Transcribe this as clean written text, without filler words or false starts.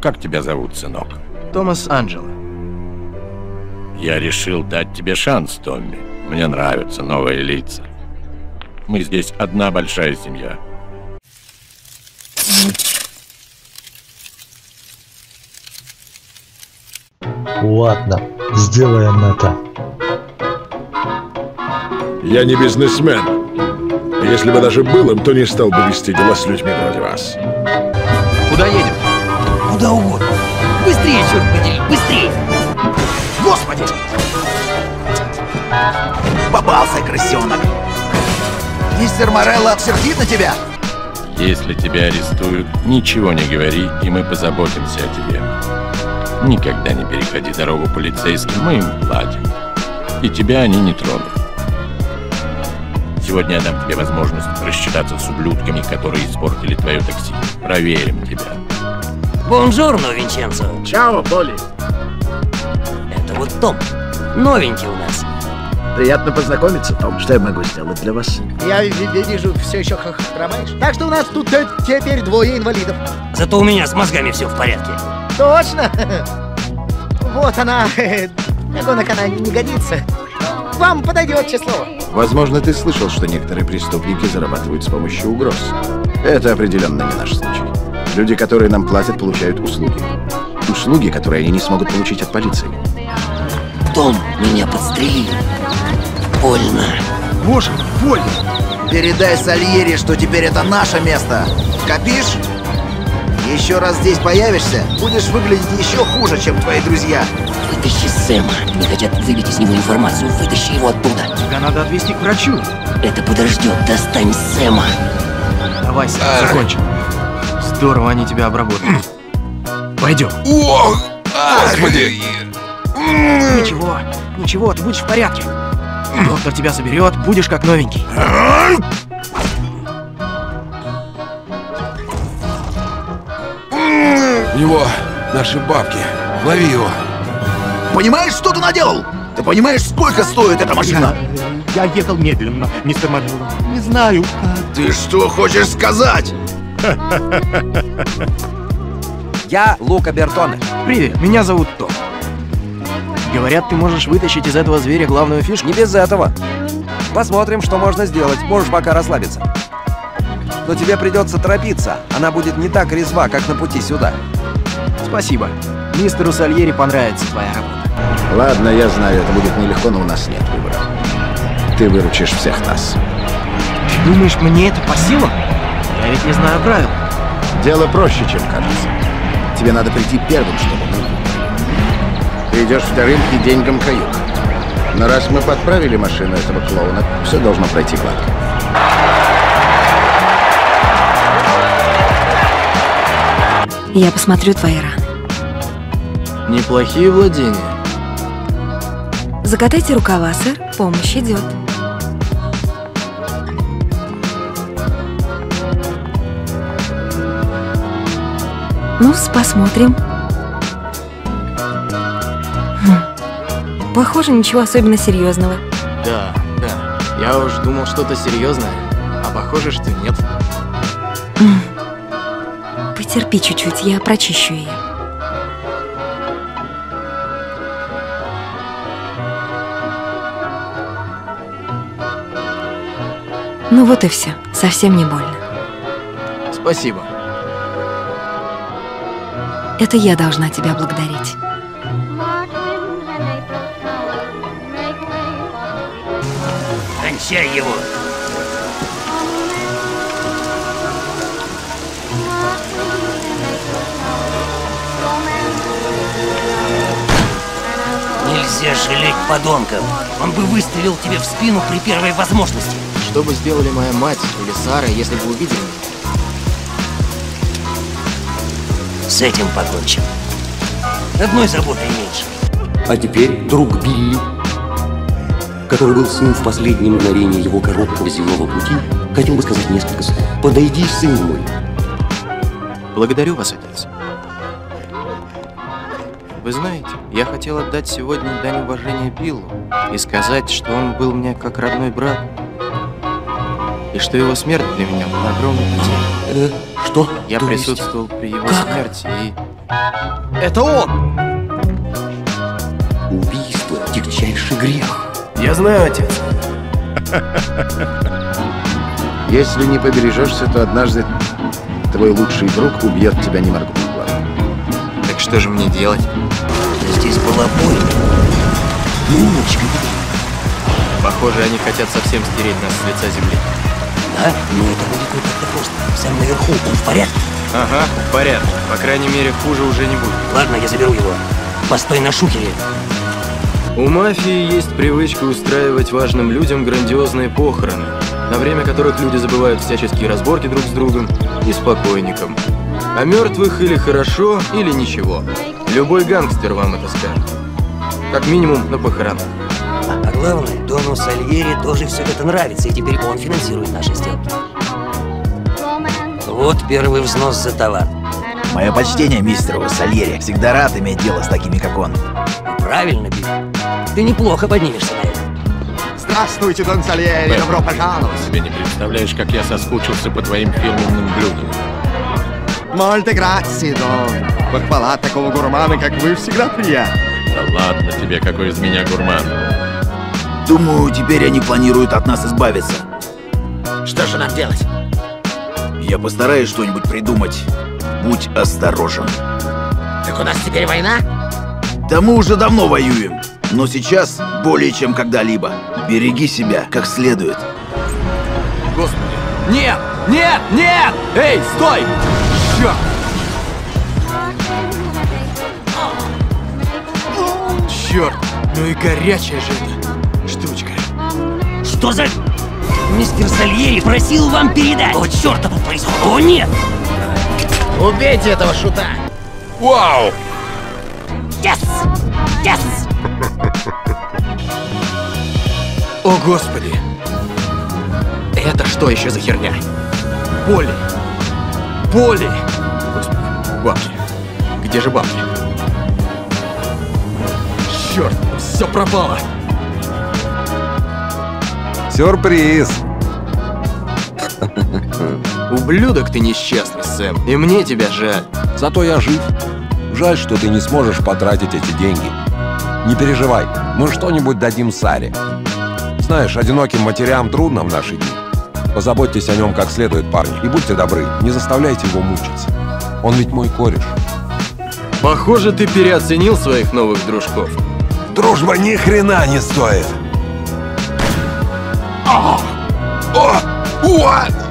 Как тебя зовут, сынок? Томас Анджело. Я решил дать тебе шанс, Томми. Мне нравятся новые лица. Мы здесь одна большая семья. Ладно, сделаем это. Я не бизнесмен. Если бы даже был им, то не стал бы вести дела с людьми вроде вас. Куда едем? Куда угодно. Быстрее, черт подери, быстрее! Господи! Попался, крысенок! Мистер Морелло обсердит на тебя? Если тебя арестуют, ничего не говори, и мы позаботимся о тебе. Никогда не переходи дорогу полицейским, мы им платим. И тебя они не тронут. Сегодня я дам тебе возможность рассчитаться с ублюдками, которые испортили твое такси. Проверим тебя. Бонжорно, Винченцо. Чао, Боли. Это вот Том. Новенький у нас. Приятно познакомиться, Том. Что я могу сделать для вас? Я вижу, все еще хромаешь. Так что у нас тут теперь двое инвалидов. Зато у меня с мозгами все в порядке. Точно? Вот она. Для гонок она не годится. Вам подойдет число. Возможно, ты слышал, что некоторые преступники зарабатывают с помощью угроз. Это определенно не наш случай. Люди, которые нам платят, получают услуги. Услуги, которые они не смогут получить от полиции. Том, меня подстрелили. Больно. Боже, больно. Передай Сальери, что теперь это наше место. Копишь? Еще раз здесь появишься, будешь выглядеть еще хуже, чем твои друзья. Вытащи Сэма. Они хотят вылить из него информацию. Вытащи его оттуда. Тебя надо отвезти к врачу. Это подождет. Достань Сэма. Давай, Сэм, закончим. Здорово они тебя обработали. Пойдем. О, господи. Ничего, ничего, ты будешь в порядке. Доктор тебя соберет, будешь как новенький. У него наши бабки. Лови его. Понимаешь, что ты наделал? Ты понимаешь, сколько стоит эта машина? Я ехал медленно, мистер Морелло. Не знаю. Ты что хочешь сказать? Я Лука Бертоне. Привет, меня зовут Топ. Говорят, ты можешь вытащить из этого зверя главную фишку. Не без этого. Посмотрим, что можно сделать. Можешь пока расслабиться. Но тебе придется торопиться. Она будет не так резва, как на пути сюда. Спасибо. Мистеру Сальери понравится твоя работа. Ладно, я знаю, это будет нелегко, но у нас нет выбора. Ты выручишь всех нас. Ты думаешь, мне это по силам? Я ведь не знаю правил. Дело проще, чем кажется. Тебе надо прийти первым, чтобы мы... Ты идешь вторым и деньгам каюк. Но раз мы подправили машину этого клоуна, все должно пройти гладко. Я посмотрю твои раны. Неплохие владения. Закатайте рукава, сэр. Помощь идет. Ну, посмотрим. Похоже, ничего особенно серьезного. Да. Я уж думал, что-то серьезное, а похоже, что нет. Потерпи чуть-чуть, я прочищу ее. Ну вот и все, совсем не больно. Спасибо. Это я должна тебя благодарить. Кончай его! Нельзя жалеть подонков. Он бы выстрелил тебе в спину при первой возможности. Что бы сделали моя мать или Сара, если бы увидели меня? С этим покончим. Одной заботой меньше. А теперь друг Билли, который был с ним в последнем мгновении его короткого земного пути, хотел бы сказать несколько слов. Подойди, сын мой. Благодарю вас, отец. Вы знаете, я хотел отдать сегодня дань уважения Биллу и сказать, что он был мне как родной брат, и что его смерть для меня была огромной потерей. Что? Я присутствовал при его смерти и... Это он! Убийство – дичайший грех. Я знаю, отец. Если не побережешься, то однажды твой лучший друг убьет тебя, не моргнув глазом. Так что же мне делать? Здесь была Боли. Лунечка. Похоже, они хотят совсем стереть нас с лица земли. Да? Ну это будет не так-то просто. Сэм наверху, он в порядке? Ага, в порядке. По крайней мере, хуже уже не будет. Ладно, я заберу его. Постой на шухере. У мафии есть привычка устраивать важным людям грандиозные похороны, на время которых люди забывают всяческие разборки друг с другом и с покойником. А мертвых или хорошо, или ничего. Любой гангстер вам это скажет. Как минимум на похоронах. А главное, дону Сальери тоже все это нравится, и теперь он финансирует наши сделки. Вот первый взнос за товар. Мое почтение мистеру Сальери. Всегда рад иметь дело с такими, как он. Правильно, Билл. Ты неплохо поднимешься на это. Здравствуйте, дон Сальери. Бэм, добро пожаловать. Ты себе не представляешь, как я соскучился по твоим фирменным блюдам. Мольте грации, дон. Похвала такого гурмана, как вы, всегда приятно. Да ладно тебе, какой из меня гурман. Думаю, теперь они планируют от нас избавиться. Что же нам делать? Я постараюсь что-нибудь придумать. Будь осторожен. Так у нас теперь война? Да мы уже давно воюем. Но сейчас более чем когда-либо. Береги себя как следует. Господи. Нет! Нет! Нет! Эй, стой! Черт! Черт! Ну и горячая же эта штучка. Что за... Мистер Сальери просил вам передать! О, черт, это происходит! О, нет! Убейте этого шута! Вау! Yes! Yes! О, господи! Это что еще за херня? Боли! Боли! Господи, бабки! Где же бабки? Черт, все пропало! Сюрприз! Ублюдок ты несчастный, Сэм. И мне тебя жаль. Зато я жив. Жаль, что ты не сможешь потратить эти деньги. Не переживай, мы что-нибудь дадим Саре. Знаешь, одиноким матерям трудно в наши дни. Позаботьтесь о нем как следует, парни. И будьте добры, не заставляйте его мучиться. Он ведь мой кореш. Похоже, ты переоценил своих новых дружков. Дружба ни хрена не стоит. О! О! О!